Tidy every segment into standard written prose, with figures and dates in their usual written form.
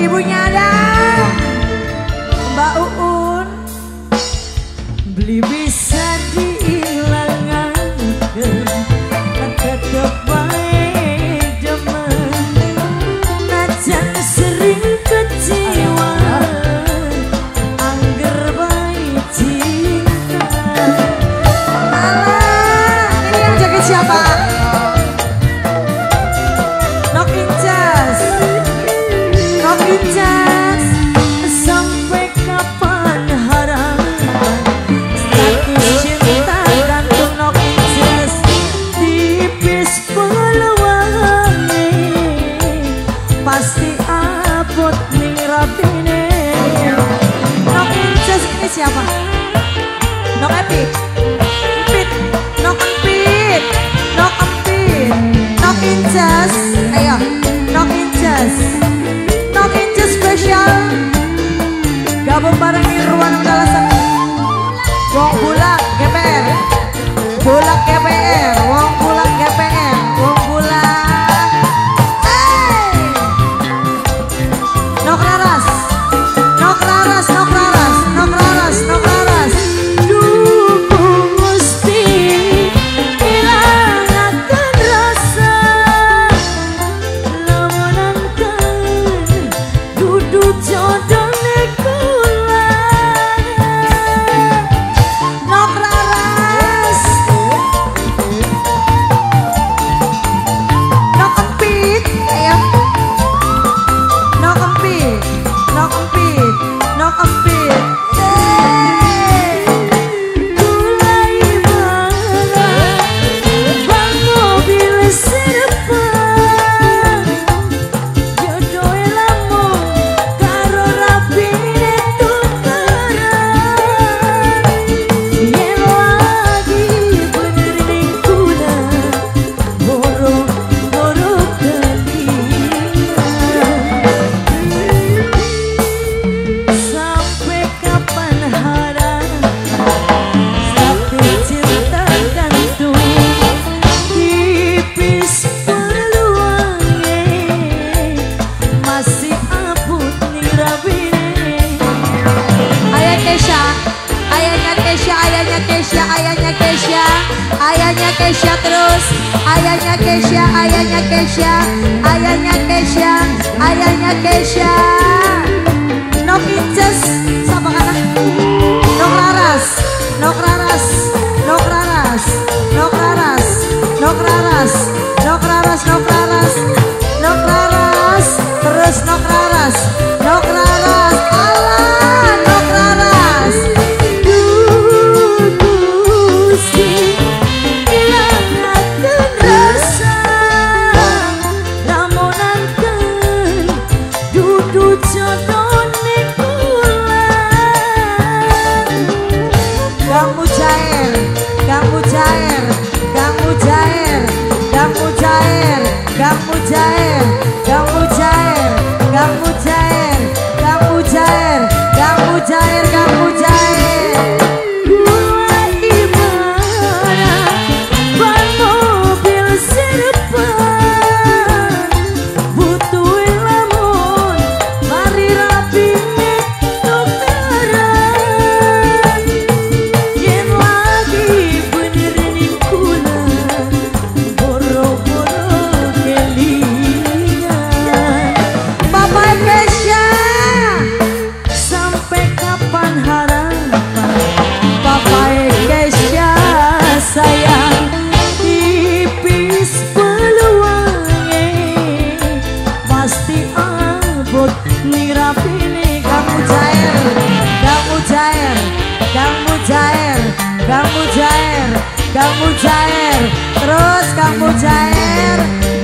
Ibunya ada Mbak Uun. Beli bisa dihilangkan tetap baik demen. Najan sering kecewa angger baik cinta. Malah ini yang jaga siapa? Siapa? No Epi, Pit, No Kempit, No Kempit, No Inces, ayo, No Inces, No Inces spesial, gabung bareng Irwan Kalasan, Wong Bulak GPR, Bulak GPR, Wong Bulak GPR, Wong Bulak, hey, No Klaras, No Klaras, No Klaras. Ayahnya Kesha No Kinces sama anak No Klaras, No Klaras, No Klaras, No Klaras, No Klaras, No Klaras, No Klaras, No Klaras, terus No Klaras, No Klaras, Allah No Klaras. Kamu jair. Kamu jair,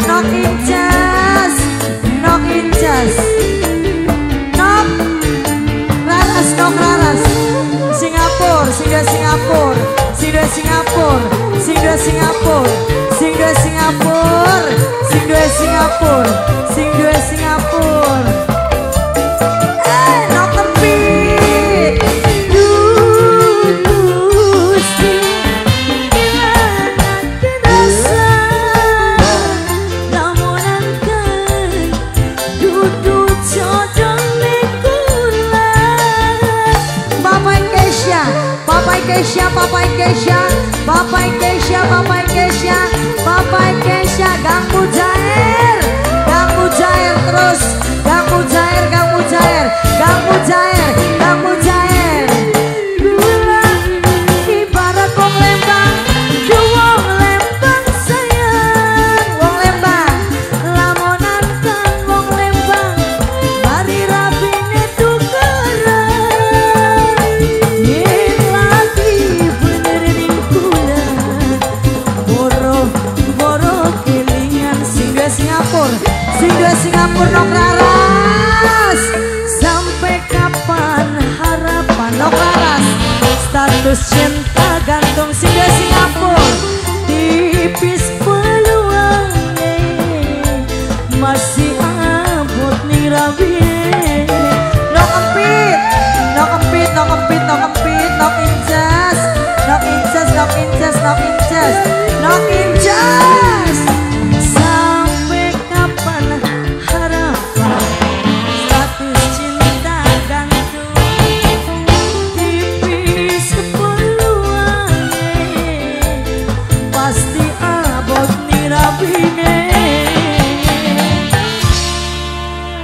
No Kinces, No Klaras, Singapura. Bapak Kesya, Kang Mujair, terus, Kang Mujair. Dua ibarat wong Lembang sayang, wong Lembang, lamonan kan wong Lembang, mari rapine tukeran, yen lagi benerin kula, boro kelingan sing Singapura nok laras. Sampai kapan harapan nok laras? Status cinta gantung Singapura, tipis peluangnya, masih abot nirabi. Nok empit, Nok injas.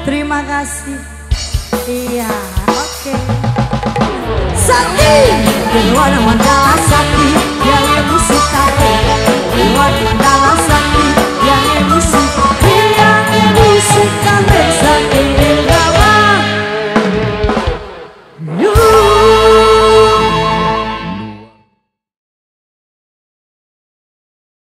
Terima kasih. Iya, oke. Sakti, keluar wanita sakti, dia yang suka.